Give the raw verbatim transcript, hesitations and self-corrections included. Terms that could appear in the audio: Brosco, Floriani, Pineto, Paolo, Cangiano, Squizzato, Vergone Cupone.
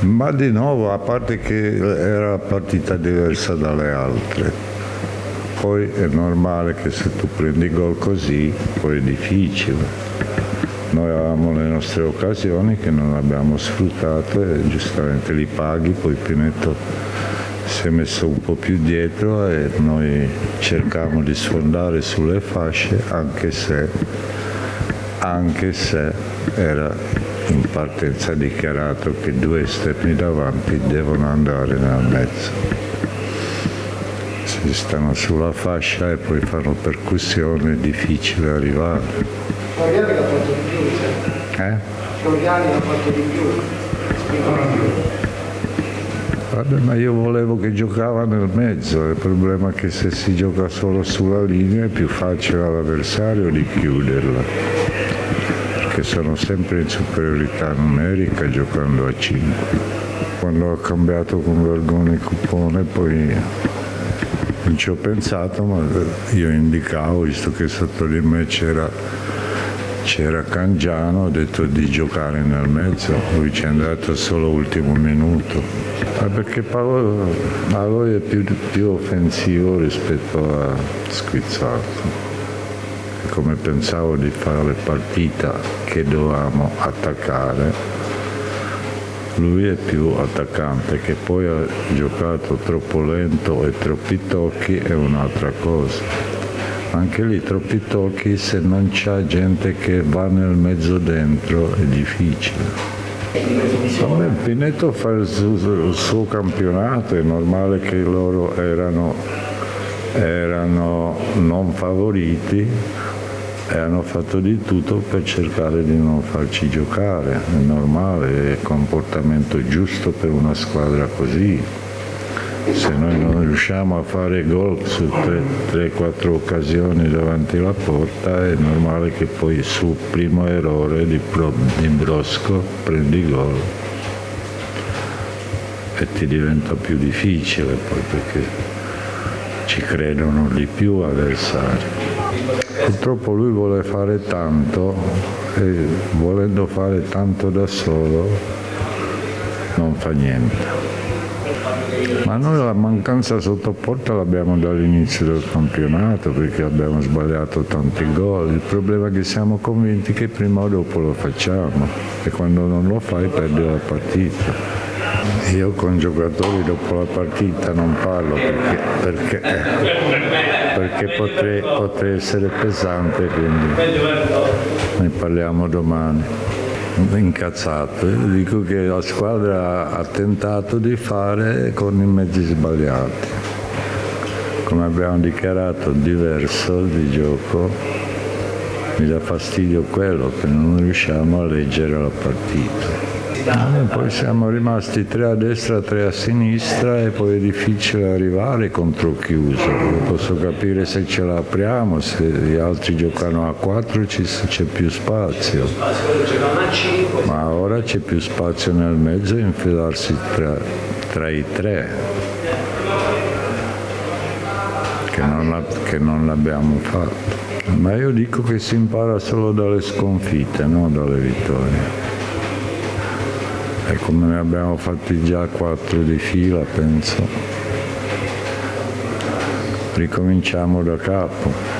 Ma di nuovo, a parte che era una partita diversa dalle altre, poi è normale che se tu prendi gol così poi è difficile. Noi avevamo le nostre occasioni che non abbiamo sfruttato e giustamente li paghi, poi Pineto si è messo un po' più dietro e noi cercavamo di sfondare sulle fasce, anche se, anche se era in partenza dichiarato che due esterni davanti devono andare nel mezzo. Se stanno sulla fascia e poi fanno percussione è difficile arrivare. Floriani l'ha fatto di più, cioè. Eh? Floriani l'ha fatto di più, spiegano di più. Vabbè, ma io volevo che giocava nel mezzo, il problema è che se si gioca solo sulla linea è più facile all'avversario di chiuderla, che sono sempre in superiorità numerica giocando a cinque. Quando ho cambiato con Vergone Cupone poi non ci ho pensato, ma io indicavo, visto che sotto di me c'era c'era Cangiano, ho detto di giocare nel mezzo, lui ci è andato solo l'ultimo minuto. Ma perché Paolo a lui è più, più offensivo rispetto a Squizzato. Come pensavo di fare le partite che dovevamo attaccare, lui è più attaccante, che poi ha giocato troppo lento e troppi tocchi è un'altra cosa. Anche lì troppi tocchi, se non c'è gente che va nel mezzo dentro è difficile. Vabbè, Pineto fa il suo, il suo campionato, è normale che loro erano, erano non favoriti e hanno fatto di tutto per cercare di non farci giocare, è normale, è comportamento giusto per una squadra così. Se noi non riusciamo a fare gol su tre quattro occasioni davanti alla porta è normale che poi sul primo errore di, Pro, di Brosco prendi gol e ti diventa più difficile poi, perché ci credono di più avversari. Purtroppo lui vuole fare tanto e volendo fare tanto da solo non fa niente. Ma noi la mancanza sotto porta l'abbiamo dall'inizio del campionato, perché abbiamo sbagliato tanti gol. Il problema è che siamo convinti che prima o dopo lo facciamo e quando non lo fai perdi la partita. Io con giocatori dopo la partita non parlo perché, perché, perché potrei, potrei essere pesante, quindi ne parliamo domani. Incazzato, io dico che la squadra ha tentato di fare con i mezzi sbagliati, come abbiamo dichiarato diverso di gioco, mi dà fastidio quello che non riusciamo a leggere la partita. Noi poi siamo rimasti tre a destra, tre a sinistra e poi è difficile arrivare contro chiuso. Io posso capire se ce la apriamo, se gli altri giocano a quattro c'è più spazio, ma ora c'è più spazio nel mezzo e infilarsi tra, tra i tre, che non l'abbiamo fatto. Ma io dico che si impara solo dalle sconfitte, non dalle vittorie. E come ne abbiamo fatti già quattro di fila, penso, ricominciamo da capo.